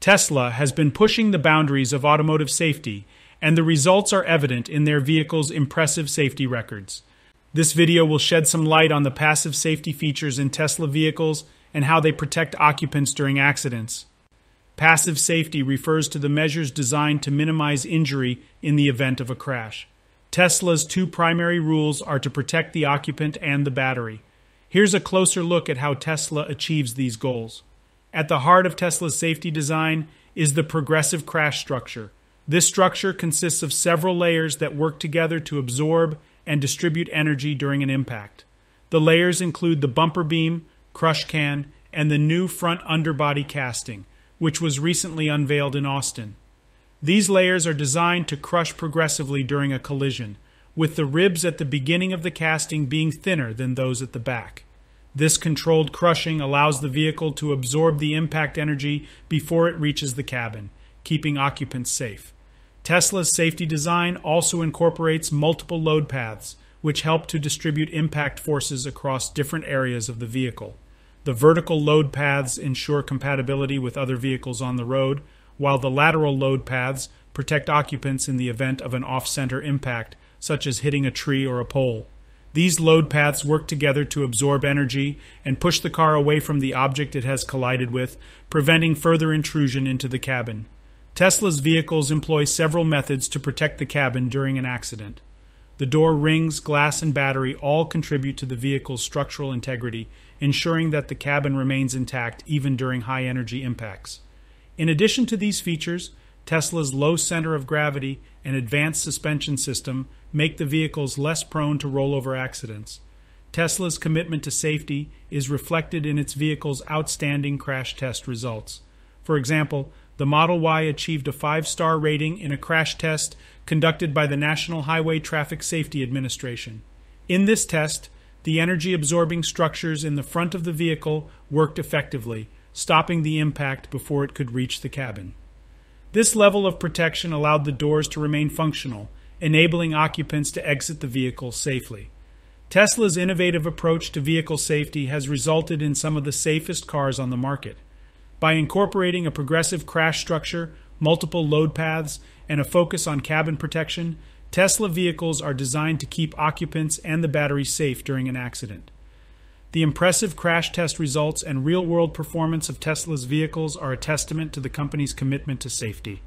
Tesla has been pushing the boundaries of automotive safety, and the results are evident in their vehicles' impressive safety records. This video will shed some light on the passive safety features in Tesla vehicles and how they protect occupants during accidents. Passive safety refers to the measures designed to minimize injury in the event of a crash. Tesla's two primary rules are to protect the occupant and the battery. Here's a closer look at how Tesla achieves these goals. At the heart of Tesla's safety design is the progressive crash structure. This structure consists of several layers that work together to absorb and distribute energy during an impact. The layers include the bumper beam, crush can, and the new front underbody casting, which was recently unveiled in Austin. These layers are designed to crush progressively during a collision, with the ribs at the beginning of the casting being thinner than those at the back. This controlled crushing allows the vehicle to absorb the impact energy before it reaches the cabin, keeping occupants safe. Tesla's safety design also incorporates multiple load paths, which help to distribute impact forces across different areas of the vehicle. The vertical load paths ensure compatibility with other vehicles on the road, while the lateral load paths protect occupants in the event of an off-center impact, such as hitting a tree or a pole. These load paths work together to absorb energy and push the car away from the object it has collided with, preventing further intrusion into the cabin. Tesla's vehicles employ several methods to protect the cabin during an accident. The door rings, glass, and battery all contribute to the vehicle's structural integrity, ensuring that the cabin remains intact even during high-energy impacts. In addition to these features, Tesla's low center of gravity and advanced suspension system make the vehicles less prone to rollover accidents. Tesla's commitment to safety is reflected in its vehicle's outstanding crash test results. For example, the Model Y achieved a 5-star rating in a crash test conducted by the National Highway Traffic Safety Administration. In this test, the energy-absorbing structures in the front of the vehicle worked effectively, stopping the impact before it could reach the cabin. This level of protection allowed the doors to remain functional, enabling occupants to exit the vehicle safely. Tesla's innovative approach to vehicle safety has resulted in some of the safest cars on the market. By incorporating a progressive crash structure, multiple load paths, and a focus on cabin protection, Tesla vehicles are designed to keep occupants and the battery safe during an accident. The impressive crash test results and real-world performance of Tesla's vehicles are a testament to the company's commitment to safety.